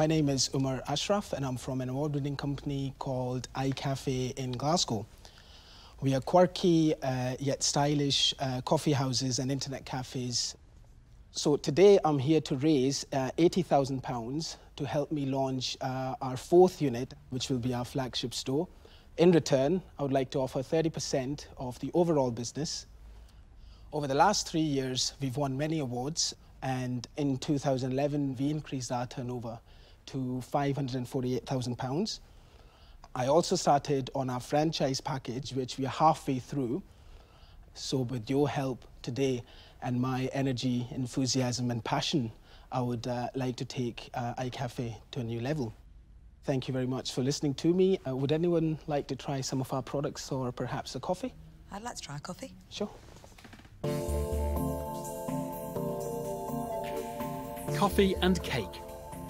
My name is Umar Ashraf and I'm from an award-winning company called iCafe in Glasgow. We are quirky yet stylish coffee houses and internet cafes. So today I'm here to raise £80,000 to help me launch our fourth unit, which will be our flagship store. In return, I would like to offer 30% of the overall business. Over the last 3 years, we've won many awards, and in 2011, we increased our turnover to £548,000. I also started on our franchise package, which we are halfway through. So with your help today and my energy, enthusiasm and passion, I would like to take iCafe to a new level. Thank you very much for listening to me. Would anyone like to try some of our products or perhaps a coffee? I'd like to try a coffee. Sure. Coffee and cake.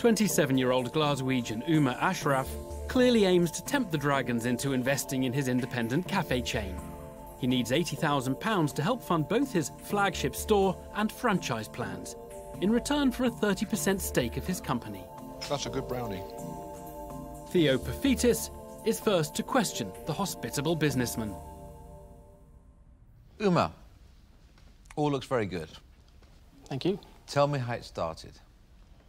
27-year-old Glaswegian Umar Ashraf clearly aims to tempt the Dragons into investing in his independent cafe chain. He needs £80,000 to help fund both his flagship store and franchise plans, in return for a 30% stake of his company. That's a good brownie. Theo Paphitis is first to question the hospitable businessman. Uma, all looks very good. Thank you. Tell me how it started.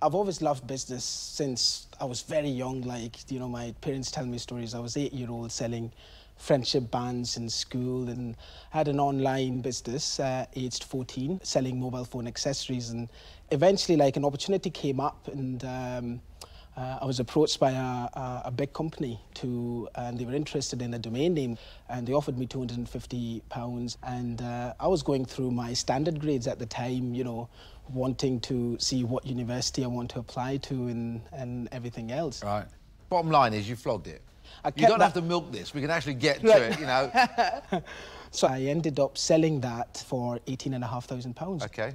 I've always loved business since I was very young. Like, you know, my parents tell me stories. I was 8-year-old selling friendship bands in school and had an online business aged 14, selling mobile phone accessories. And eventually, like, an opportunity came up and I was approached by a big company and they were interested in a domain name, and they offered me £250. And I was going through my standard grades at the time, you know, wanting to see what university I want to apply to and everything else. Right. Bottom line is you flogged it. You don't have to milk this. We can actually get to it, you know. So I ended up selling that for £18,500. OK.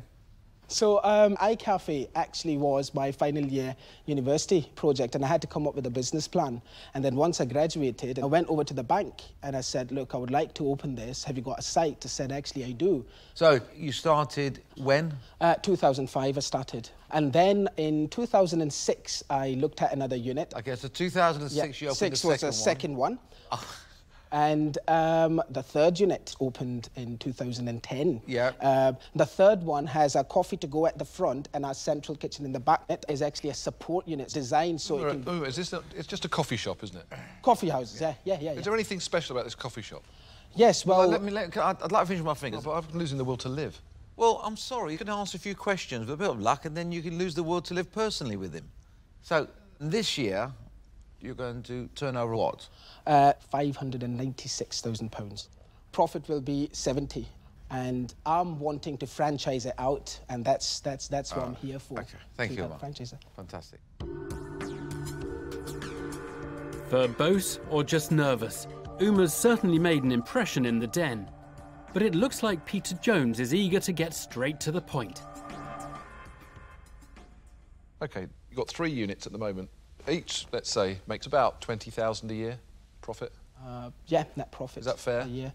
So iCafe actually was my final year university project, and I had to come up with a business plan. And then once I graduated, I went over to the bank and I said, look, I would like to open this. Have you got a site? I said, actually, I do. So you started when? 2005 I started. And then in 2006, I looked at another unit. OK, so 2006 you opened the second one. 2006 was the second one. And the third unit opened in 2010. Yeah. The third one has a coffee to go at the front and our central kitchen in the back. It is actually a support unit designed so it can... Is this it's just a coffee shop, isn't it? Coffee houses, yeah. Is there anything special about this coffee shop? Yes, well... I'd like to finish my fingers, but I'm losing the will to live. Well, I'm sorry, you can answer a few questions with a bit of luck and then you can lose the will to live personally with him. So, this year... You're going to turn over what? £596,000. Profit will be 70, and I'm wanting to franchise it out, and that's what I'm here for. Okay, thank you, Umar. Fantastic. Verbose or just nervous, Umar's certainly made an impression in the den, but it looks like Peter Jones is eager to get straight to the point. Okay, you've got 3 units at the moment. Each, let's say, makes about £20,000 a year profit? Yeah, net profit. Is that fair? Yes,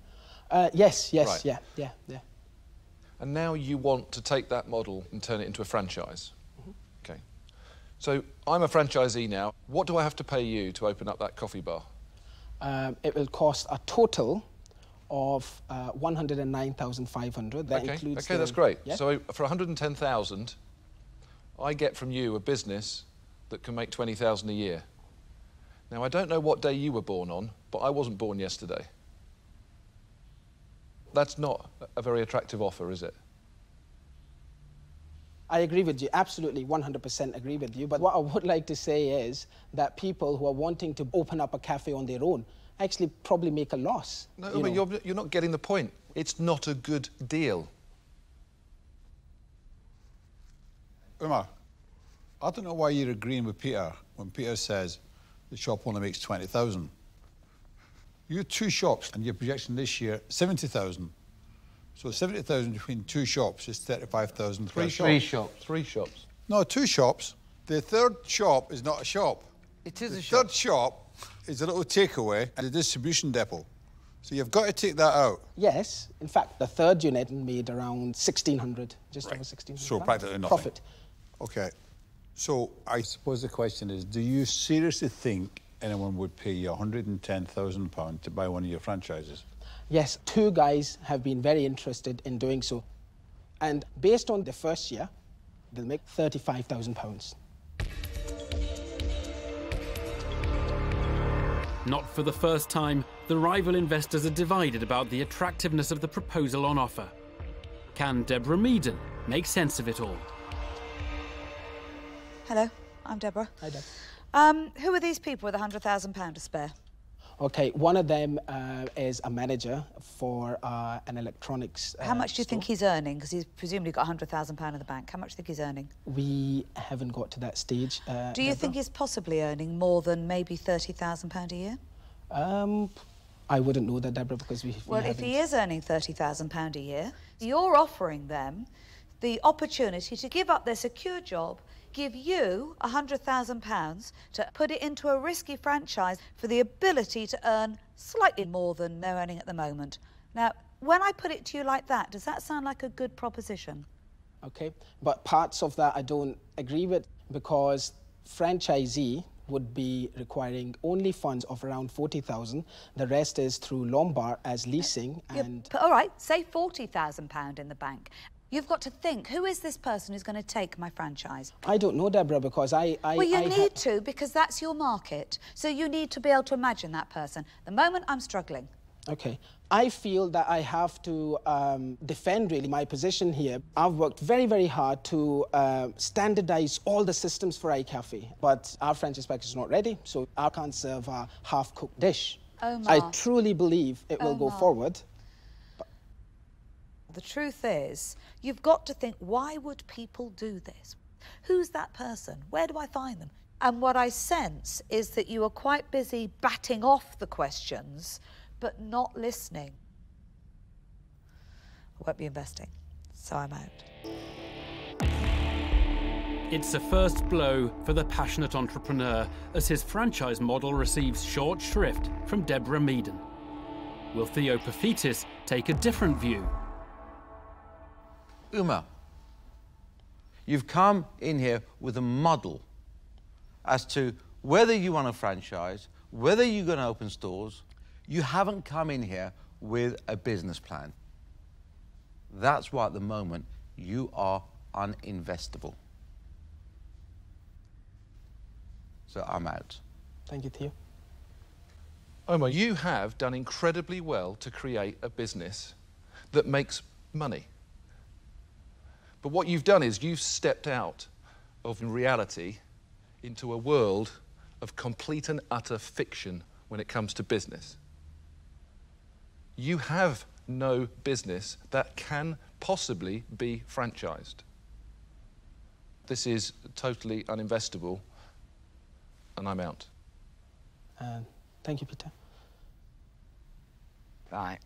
right. And now you want to take that model and turn it into a franchise. Mm-hmm. OK. So I'm a franchisee now. What do I have to pay you to open up that coffee bar? It will cost a total of £109,500. That includes... OK, that's great. Yeah? So for £110,000, I get from you a business that can make £20,000 a year. Now, I don't know what day you were born on, but I wasn't born yesterday. That's not a very attractive offer, is it? I agree with you, absolutely, 100% agree with you. But what I would like to say is that people who are wanting to open up a cafe on their own actually probably make a loss. No, but you're not getting the point. It's not a good deal. Umar, I don't know why you're agreeing with Peter when Peter says the shop only makes 20,000. You had 2 shops and your projection this year, 70,000. So 70,000 between 2 shops is 35,000. 3 shops. No, 2 shops. The third shop is not a shop. It is a shop. The third shop is a little takeaway and a distribution depot. So you've got to take that out. Yes. In fact, the third unit made around 1,600, just over 1,600. So practically nothing. Profit. OK. So I suppose the question is, do you seriously think anyone would pay you £110,000 to buy one of your franchises? Yes, two guys have been very interested in doing so. And based on the first year, they'll make £35,000. Not for the first time, the rival investors are divided about the attractiveness of the proposal on offer. Can Deborah Meaden make sense of it all? Hello, I'm Deborah. Hi, Deb. Who are these people with £100,000 to spare? OK, one of them is a manager for an electronics store. How much do you think he's earning? Because he's presumably got £100,000 in the bank. How much do you think he's earning? We haven't got to that stage. Do you think he's possibly earning more than maybe £30,000 a year? I wouldn't know that, Deborah, because we Well, if he is earning £30,000 a year, you're offering them the opportunity to give up their secure job, give you £100,000 to put it into a risky franchise for the ability to earn slightly more than they're earning at the moment. Now, when I put it to you like that, does that sound like a good proposition? OK, but parts of that I don't agree with, because franchisee would be requiring only funds of around 40,000. The rest is through Lombard as leasing and... All right, say £40,000 in the bank. You've got to think, who is this person who's going to take my franchise? I don't know, Deborah, because I well, you need to, because that's your market. So you need to be able to imagine that person. At the moment, I'm struggling. OK. I feel that I have to defend, really, my position here. I've worked very, very hard to standardise all the systems for iCafe, but our franchise package is not ready, so I can't serve a half-cooked dish. Omar. I truly believe it will go forward. The truth is, you've got to think, why would people do this? Who's that person? Where do I find them? And what I sense is that you are quite busy batting off the questions, but not listening. I won't be investing, so I'm out. It's a first blow for the passionate entrepreneur as his franchise model receives short shrift from Deborah Meaden. Will Theo Paphitis take a different view? Umar, you've come in here with a model as to whether you want a franchise, whether you're going to open stores. You haven't come in here with a business plan. That's why, at the moment, you are uninvestable. So I'm out. Thank you, Theo. Omar, you have done incredibly well to create a business that makes money. But what you've done is you've stepped out of reality into a world of complete and utter fiction when it comes to business. You have no business that can possibly be franchised. This is totally uninvestable, and I'm out. Thank you, Peter. Right.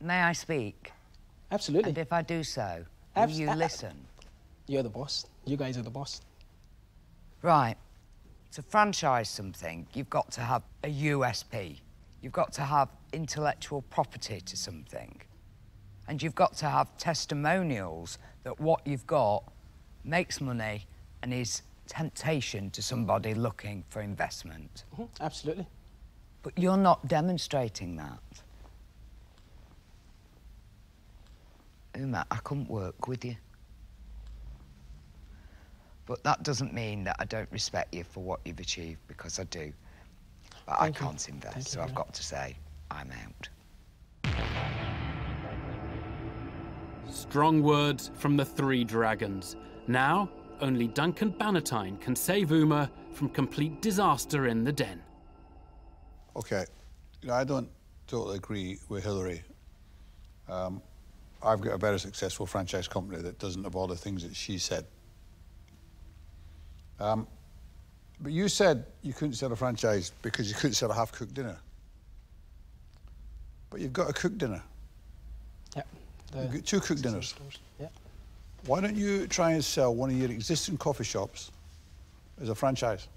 May I speak? Absolutely. And if I do so, will you listen? You're the boss. You guys are the boss. Right. To franchise something, you've got to have a USP. You've got to have intellectual property to something. And you've got to have testimonials that what you've got makes money and is temptation to somebody looking for investment. Mm-hmm. Absolutely. But you're not demonstrating that. Umar, I couldn't work with you. But that doesn't mean that I don't respect you for what you've achieved, because I do. But I can't invest, so I've got to say, I'm out. Strong words from the three dragons. Now, only Duncan Bannatyne can save Umar from complete disaster in the den. OK, you know, I don't totally agree with Hilary. I've got a very successful franchise company that doesn't have all the things that she said. But you said you couldn't sell a franchise because you couldn't sell a half-cooked dinner. But you've got a cooked dinner. Yeah. You've got two cooked dinners. Yeah. Why don't you try and sell one of your existing coffee shops as a franchise?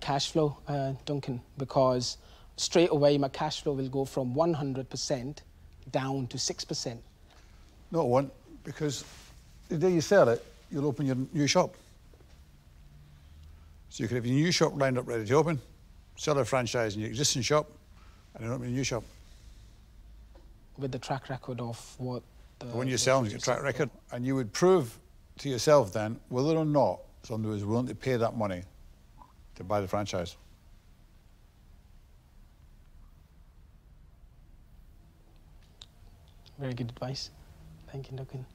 Cash flow, Duncan, because straight away my cash flow will go from 100% down to 6%. Not one, because the day you sell it, you'll open your new shop. So you could have your new shop lined up ready to open, sell a franchise in your existing shop, and then open a new shop. With the track record of what the... But when you're selling, you get a track record, and you would prove to yourself then whether or not somebody was willing to pay that money to buy the franchise. Very good advice. Thank you, Duncan.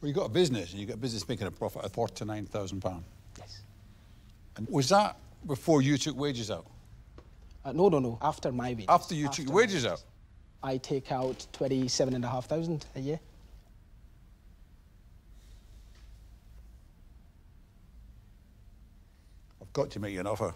Well, you've got a business, and you've got a business making a profit of £49,000. Yes. And was that before you took wages out? No. After my wages. After you took wages out? I take out £27,500 a year. I've got to make you an offer.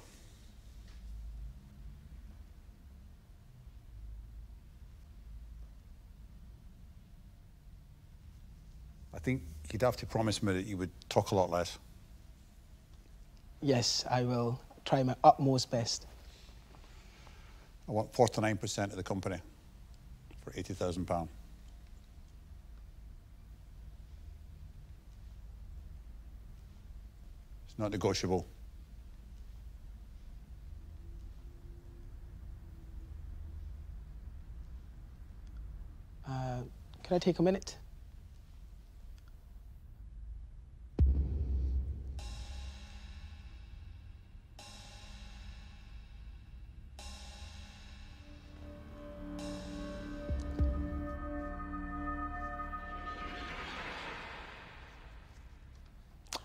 I think you'd have to promise me that you would talk a lot less. Yes, I will try my utmost best. I want 49% of the company for £80,000. It's not negotiable. Can I take a minute? I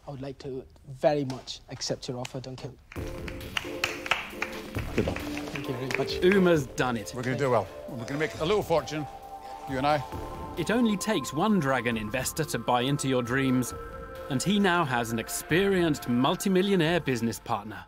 would like to very much accept your offer, Duncan. Good luck. Thank you very much. Umar's done it. We're going to do well. We're going to make a little fortune, you and I. It only takes one dragon investor to buy into your dreams, and he now has an experienced multimillionaire business partner.